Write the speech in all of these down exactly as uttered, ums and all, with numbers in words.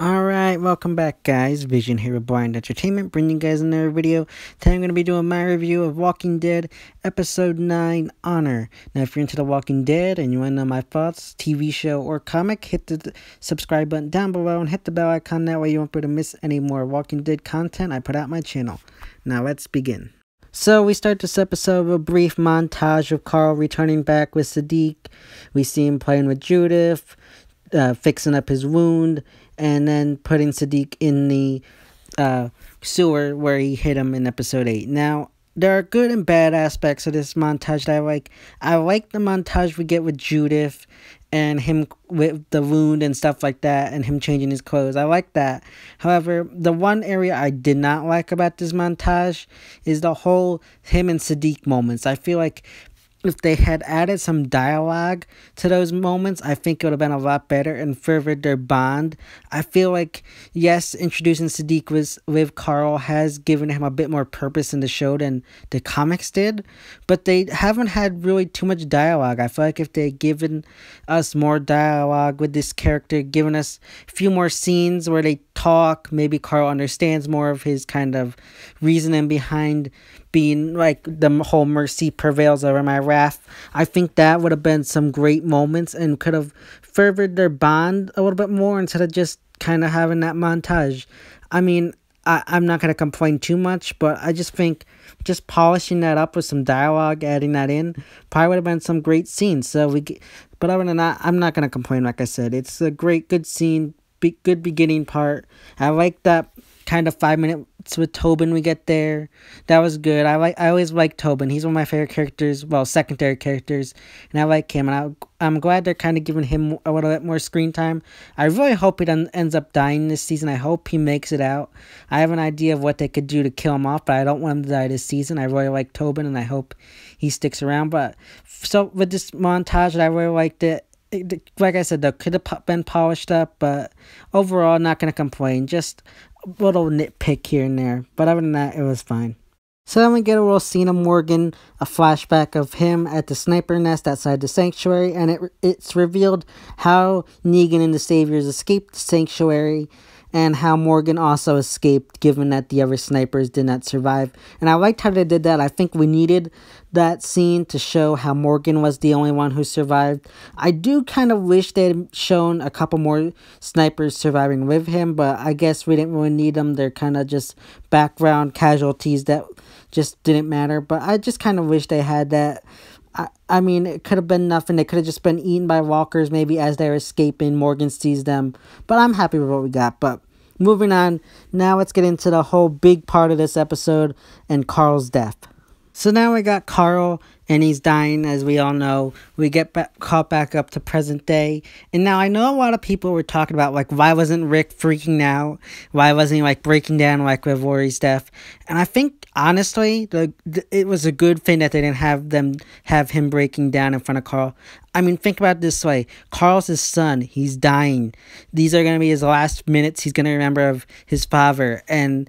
Alright, welcome back guys, Vision here with Blind Entertainment, bringing you guys another video. Today I'm going to be doing my review of Walking Dead Episode nine, Honor. Now if you're into The Walking Dead and you want to know my thoughts, T V show, or comic, hit the subscribe button down below and hit the bell icon, that way you won't be able to miss any more Walking Dead content I put out on my channel. Now let's begin. So we start this episode with a brief montage of Carl returning back with Siddiq. We see him playing with Judith, uh, fixing up his wound, and then putting Siddiq in the uh, sewer where he hit him in episode eight. Now, there are good and bad aspects of this montage that I like. I like the montage we get with Judith and him with the wound and stuff like that, and him changing his clothes. I like that. However, the one area I did not like about this montage is the whole him and Siddiq moments. I feel like if they had added some dialogue to those moments, I think it would have been a lot better and furthered their bond. I feel like, yes, introducing Siddiq with, with Carl has given him a bit more purpose in the show than the comics did, but they haven't had really too much dialogue. I feel like if they had given us more dialogue with this character, given us a few more scenes where they talk, maybe Carl understands more of his kind of reasoning behind being like the whole mercy prevails over my wrath. I think that would have been some great moments and could have furthered their bond a little bit more instead of just kind of having that montage. I mean, I, I'm not going to complain too much, but I just think just polishing that up with some dialogue, adding that in, probably would have been some great scenes. So we, but other than that, I'm not going to complain. Like I said, it's a great, good scene, be, good beginning part. I like that kind of five minute with Tobin we get there. That was good. I like I always like Tobin. He's one of my favorite characters, well, secondary characters, and I like him, and I, I'm glad they're kind of giving him a little bit more screen time. I really hope he doesn't ends up dying this season. I hope he makes it out. I have an idea of what they could do to kill him off, but I don't want him to die this season. I really like Tobin, and I hope he sticks around. But so with this montage, I really liked it. Like I said, though, could have been polished up, but overall, not going to complain. Just little nitpick here and there, but other than that, it was fine. So then we get a little scene of Morgan, a flashback of him at the sniper nest outside the sanctuary, and it it's revealed how Negan and the Saviors escaped the sanctuary, and how Morgan also escaped, given that the other snipers did not survive. And I liked how they did that. I think we needed that scene to show how Morgan was the only one who survived. I do kind of wish they had shown a couple more snipers surviving with him, but I guess we didn't really need them. They're kind of just background casualties that just didn't matter. But I just kind of wish they had that. I, I mean, it could have been nothing. They could have just been eaten by walkers maybe as they're escaping. Morgan sees them. But I'm happy with what we got. But moving on, now let's get into the whole big part of this episode and Carl's death. So now we got Carl, and he's dying, as we all know. We get back, caught back up to present day. And now I know a lot of people were talking about, like, why wasn't Rick freaking out? Why wasn't he, like, breaking down, like, with Lori's death? And I think, honestly, the, the, it was a good thing that they didn't have them have him breaking down in front of Carl. I mean, think about it this way. Carl's his son. He's dying. These are going to be his last minutes. He's going to remember of his father. And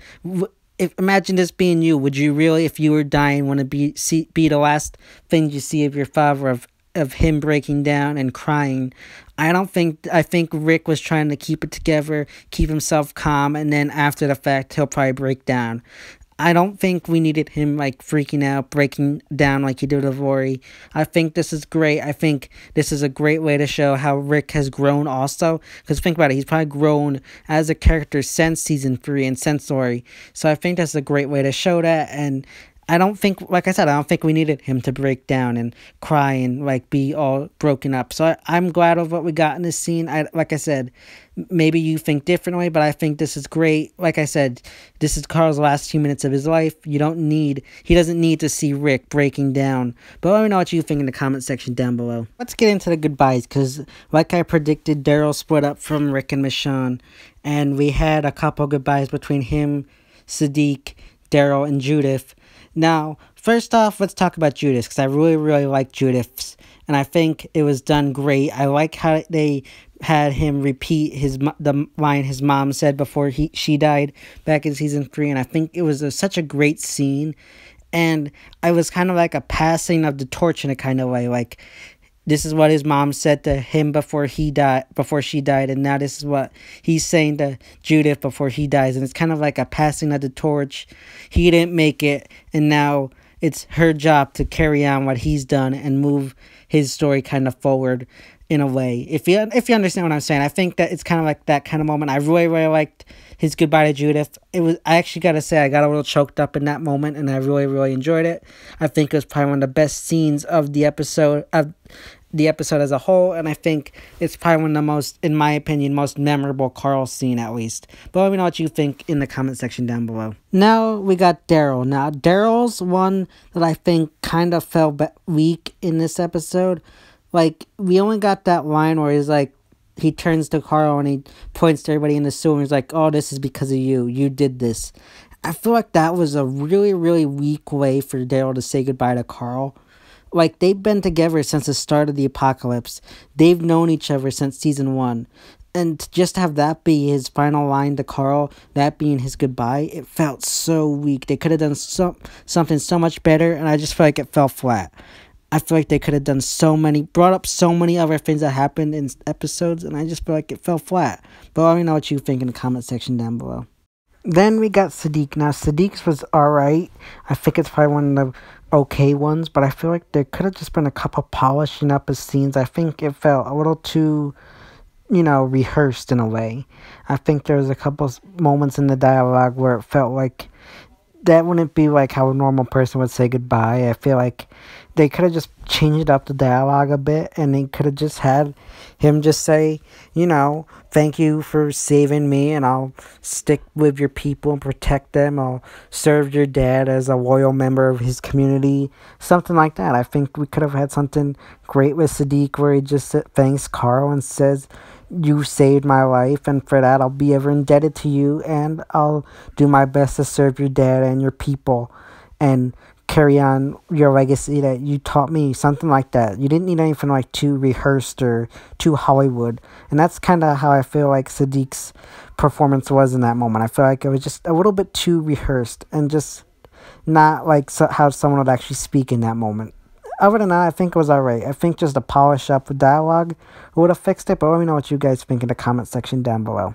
If, imagine this being you. Would you really, if you were dying, want to be see, be the last thing you see of your father, of of him breaking down and crying? I don't think, I think Rick was trying to keep it together, keep himself calm, and then after the fact, he'll probably break down. I don't think we needed him, like, freaking out, breaking down like he did with Lori. I think this is great. I think this is a great way to show how Rick has grown also. Because think about it, he's probably grown as a character since Season three and since Lori. So I think that's a great way to show that. And I don't think, like I said, I don't think we needed him to break down and cry and, like, be all broken up. So I, I'm glad of what we got in this scene. I, like I said, maybe you think differently, but I think this is great. Like I said, this is Carl's last few minutes of his life. You don't need, he doesn't need to see Rick breaking down. But let me know what you think in the comment section down below. Let's get into the goodbyes, because like I predicted, Daryl split up from Rick and Michonne. And we had a couple goodbyes between him, Siddiq, Daryl, and Judith. Now, first off, let's talk about Judith, because I really, really like Judith's, and I think it was done great. I like how they had him repeat his the line his mom said before he she died back in Season three, and I think it was a, such a great scene, and I was kind of like a passing of the torch in a kind of way, like this is what his mom said to him before he died, before she died, and now this is what he's saying to Judith before he dies. And it's kind of like a passing of the torch. He didn't make it, and now it's her job to carry on what he's done and move his story kind of forward in a way. If you if you understand what I'm saying, I think that it's kind of like that kind of moment. I really really liked his goodbye to Judith. It was, I actually gotta say, I got a little choked up in that moment, and I really really enjoyed it. I think it was probably one of the best scenes of the episode of the episode as a whole, and I think it's probably one of the most, in my opinion, most memorable Carl scene, at least. But let me know what you think in the comment section down below. Now we got Daryl. Now Daryl's one that I think kind of fell weak in this episode. Like, we only got that line where he's like, he turns to Carl and he points to everybody in the sewer and he's like, oh, this is because of you. You did this. I feel like that was a really, really weak way for Daryl to say goodbye to Carl. Like, they've been together since the start of the apocalypse. They've known each other since season one. And to just have that be his final line to Carl, that being his goodbye, it felt so weak. They could have done so, something so much better, and I just feel like it fell flat. I feel like they could have done so many, brought up so many other things that happened in episodes, and I just feel like it fell flat. But let me know what you think in the comment section down below. Then we got Siddiq. Now, Siddiq's was alright. I think it's probably one of the okay ones, but I feel like there could have just been a couple polishing up his scenes. I think it felt a little too, you know, rehearsed in a way. I think there was a couple moments in the dialogue where it felt like that wouldn't be like how a normal person would say goodbye. I feel like they could have just changed up the dialogue a bit, and they could have just had him just say, you know, thank you for saving me, and I'll stick with your people and protect them. I'll serve your dad as a loyal member of his community. Something like that. I think we could have had something great with Siddiq where he just thanks Carl and says, you saved my life, and for that I'll be ever indebted to you, and I'll do my best to serve your dad and your people and carry on your legacy that you taught me. Something like that. You didn't need anything like too rehearsed or too Hollywood, and that's kind of how I feel like Siddiq's performance was in that moment. I feel like it was just a little bit too rehearsed and just not like so how someone would actually speak in that moment. Other than that, I think it was alright. I think just to polish up the dialogue would have fixed it, but let me know what you guys think in the comment section down below.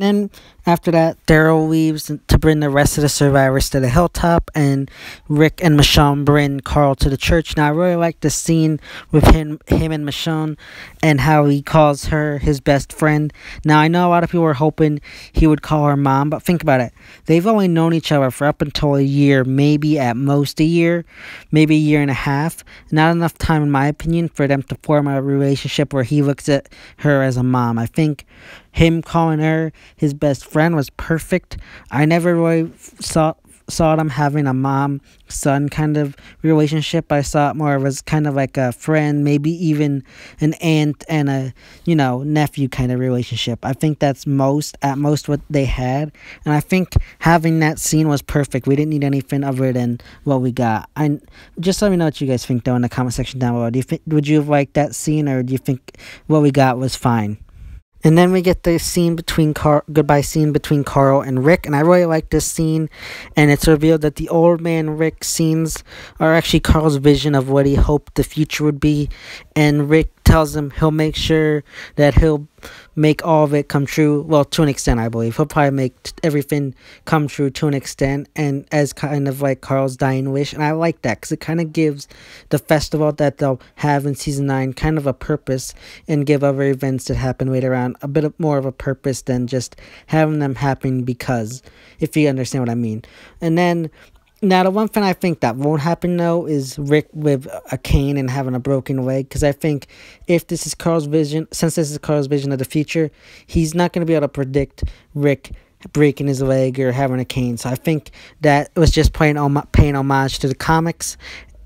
Then after that, Daryl leaves to bring the rest of the survivors to the hilltop, and Rick and Michonne bring Carl to the church. Now I really like the scene with him, him and Michonne, and how he calls her his best friend. Now I know a lot of people were hoping he would call her mom, but think about it. They've only known each other for up until a year, maybe at most a year, maybe a year and a half. Not enough time, in my opinion, for them to form a relationship where he looks at her as a mom. I think him calling her his best friend was perfect. I never really saw saw them having a mom-son kind of relationship. I saw it more as kind of like a friend, maybe even an aunt and a, you know, nephew kind of relationship. I think that's most, at most, what they had. And I think having that scene was perfect. We didn't need anything other than what we got. I, just let me know what you guys think, though, in the comment section down below. Do you think, would you have liked that scene, or do you think what we got was fine? And then we get the scene between Carl, goodbye scene between Carl and Rick, and I really like this scene. And it's revealed that the old man Rick scenes are actually Carl's vision of what he hoped the future would be, and Rick tells him he'll make sure that he'll make all of it come true. Well, to an extent, I believe. He'll probably make everything come true to an extent, and as kind of like Carl's dying wish. And I like that because it kind of gives the festival that they'll have in Season nine kind of a purpose, and give other events that happen later on a bit of more of a purpose than just having them happen because, if you understand what I mean. And then, now the one thing I think that won't happen though is Rick with a cane and having a broken leg, because I think if this is Carl's vision, since this is Carl's vision of the future, he's not going to be able to predict Rick breaking his leg or having a cane. So I think that was just playing paying homage to the comics,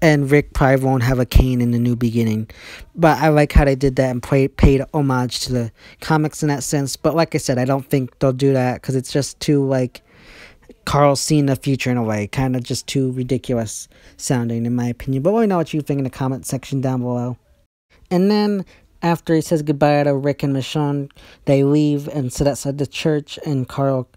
and Rick probably won't have a cane in the new beginning. But I like how they did that and play, paid homage to the comics in that sense. But like I said, I don't think they'll do that because it's just too like Carl seeing the future in a way, kind of just too ridiculous sounding in my opinion. But let me know what you think in the comment section down below. And then after he says goodbye to Rick and Michonne, they leave and sit outside the church, and Carl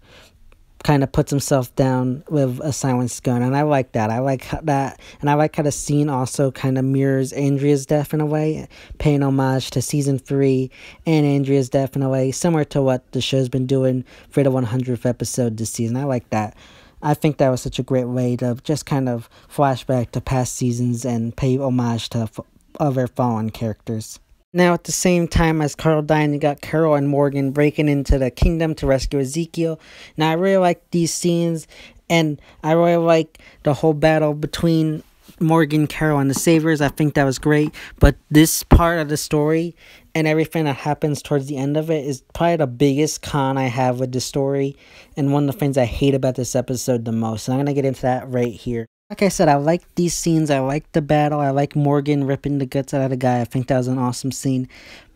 kind of puts himself down with a silenced gun, and I like that. I like how that, and I like how the scene also kind of mirrors Andrea's death in a way, paying homage to season three and Andrea's death in a way, similar to what the show's been doing for the one hundredth episode this season. I like that. I think that was such a great way to just kind of flashback to past seasons and pay homage to f other fallen characters. Now, at the same time as Carl dying, you got Carol and Morgan breaking into the kingdom to rescue Ezekiel. Now, I really like these scenes, and I really like the whole battle between Morgan, Carol, and the Saviors. I think that was great, but this part of the story and everything that happens towards the end of it is probably the biggest con I have with the story, and one of the things I hate about this episode the most, and I'm going to get into that right here. Like I said, I like these scenes. I like the battle. I like Morgan ripping the guts out of the guy. I think that was an awesome scene.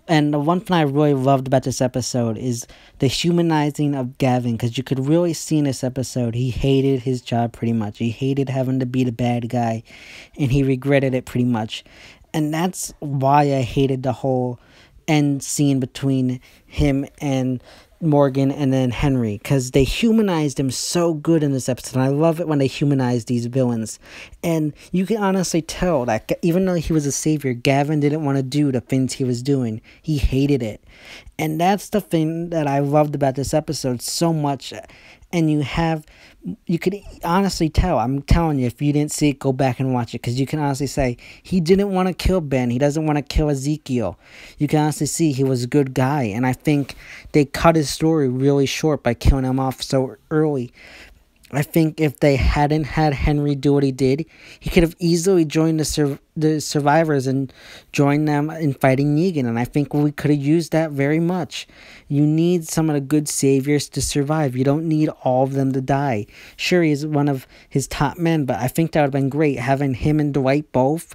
And the one thing I really loved about this episode is the humanizing of Gavin, because you could really see in this episode he hated his job pretty much. He hated having to be the bad guy, and he regretted it pretty much. And that's why I hated the whole end scene between him and Morgan and then Henry, because they humanized him so good in this episode. And I love it when they humanize these villains, and you can honestly tell that even though he was a savior, Gavin didn't want to do the things he was doing. He hated it, and that's the thing that I loved about this episode so much. And you have you could honestly tell, I'm telling you, if you didn't see it, go back and watch it, because you can honestly say he didn't want to kill Ben, he doesn't want to kill Ezekiel. You can honestly see he was a good guy, and I think they cut his story really short by killing him off so early. I think if they hadn't had Henry do what he did, he could have easily joined the sur the survivors and joined them in fighting Negan. And I think we could have used that very much. You need some of the good saviors to survive. You don't need all of them to die. Sure, he's one of his top men, but I think that would have been great. Having him and Dwight both,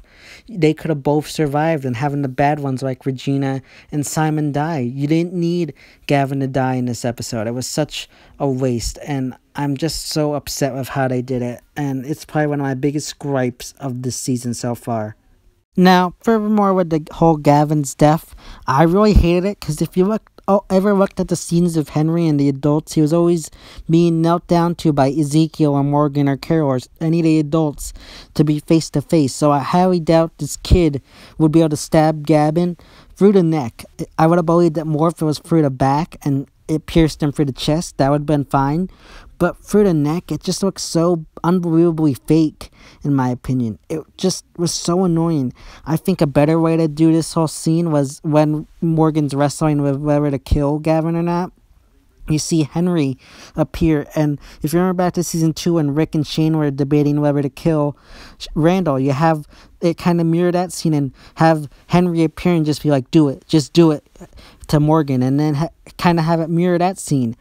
they could have both survived, and having the bad ones like Regina and Simon die. You didn't need Gavin to die in this episode. It was such a waste, and I'm just so upset with how they did it, and it's probably one of my biggest gripes of this season so far. Now, furthermore, with the whole Gavin's death, I really hated it, because if you look, oh, ever looked at the scenes of Henry and the adults, he was always being knelt down to by Ezekiel or Morgan or Carol or any of the adults to be face to face. So I highly doubt this kid would be able to stab Gavin through the neck. I would have believed that more if it was through the back and it pierced him through the chest. That would have been fine. But through the neck, it just looks so unbelievably fake, in my opinion. It just was so annoying. I think a better way to do this whole scene was when Morgan's wrestling with whether to kill Gavin or not. You see Henry appear, and if you remember back to season two when Rick and Shane were debating whether to kill Randall, you have it kind of mirror that scene and have Henry appear and just be like, do it, just do it, to Morgan, and then ha kind of have it mirror that scene,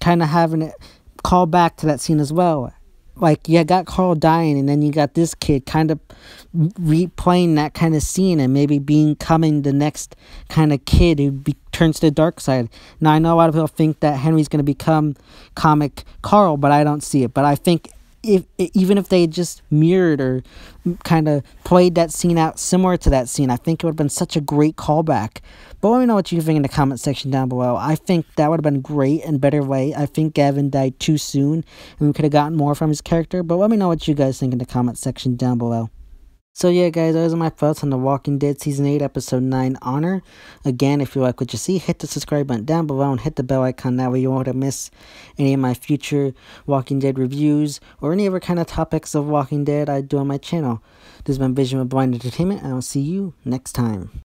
kind of having it call back to that scene as well. Like, yeah, got Carl dying, and then you got this kid kind of replaying that kind of scene and maybe being coming the next kind of kid who be, turns to the dark side. Now, I know a lot of people think that Henry's going to become comic Carl, but I don't see it. But I think if even if they just mirrored or kind of played that scene out similar to that scene, I think it would have been such a great callback. But let me know what you think in the comment section down below. I think that would have been great and better way. I think Gavin died too soon, and we could have gotten more from his character. But let me know what you guys think in the comment section down below. So yeah, guys, those are my thoughts on The Walking Dead Season eight, Episode nine, Honor. Again, if you like what you see, hit the subscribe button down below and hit the bell icon. That way you won't miss any of my future Walking Dead reviews or any other kind of topics of Walking Dead I do on my channel. This has been Vision with Blind Entertainment, and I'll see you next time.